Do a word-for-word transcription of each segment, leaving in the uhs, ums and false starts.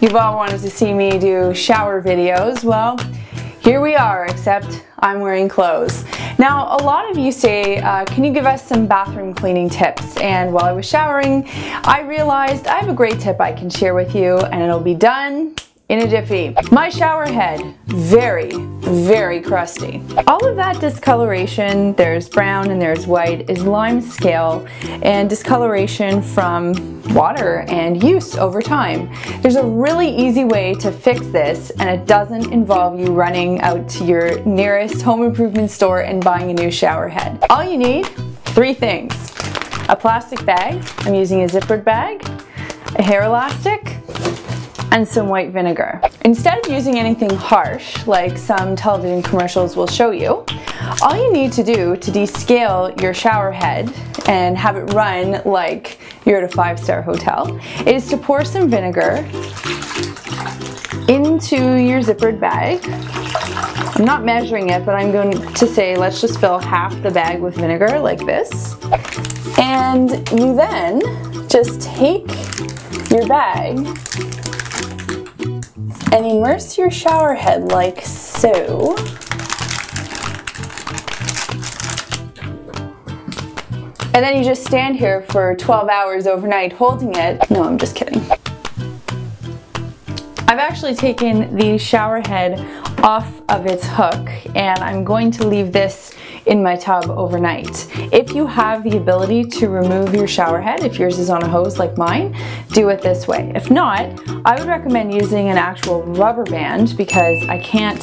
You've all wanted to see me do shower videos. Well, here we are, except I'm wearing clothes. Now, a lot of you say, uh, can you give us some bathroom cleaning tips? And while I was showering, I realized I have a great tip I can share with you, and it'll be done in a jiffy. My shower head, very, very crusty. All of that discoloration, there's brown and there's white, is lime scale and discoloration from water and use over time. There's a really easy way to fix this, and it doesn't involve you running out to your nearest home improvement store and buying a new shower head. All you need, three things. A plastic bag, I'm using a zippered bag, a hair elastic, and some white vinegar. Instead of using anything harsh, like some television commercials will show you, all you need to do to descale your shower head and have it run like you're at a five-star hotel is to pour some vinegar into your zippered bag. I'm not measuring it, but I'm going to say let's just fill half the bag with vinegar like this. And you then just take your bag and immerse your shower head like so. And then you just stand here for twelve hours overnight holding it. No, I'm just kidding. I've actually taken the shower head off of its hook, and I'm going to leave this in my tub overnight. If you have the ability to remove your shower head, if yours is on a hose like mine, do it this way. If not, I would recommend using an actual rubber band because I can't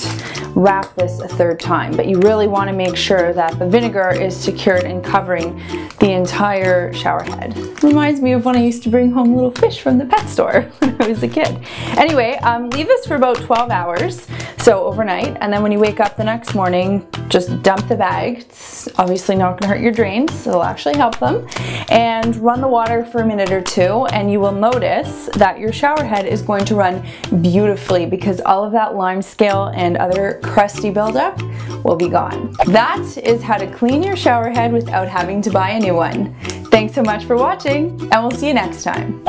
wrap this a third time, but you really want to make sure that the vinegar is secured and covering the entire shower head. Reminds me of when I used to bring home little fish from the pet store when I was a kid. Anyway, um, leave this for about twelve hours, so overnight, and then when you wake up the next morning, just dump the bag. It's obviously not going to hurt your drains, so it'll actually help them, and run the water for a minute or two, and you will notice that your shower head is going to run beautifully because all of that lime scale and other crusty buildup will be gone. That is how to clean your shower head without having to buy a new one. Thanks so much for watching, and we'll see you next time.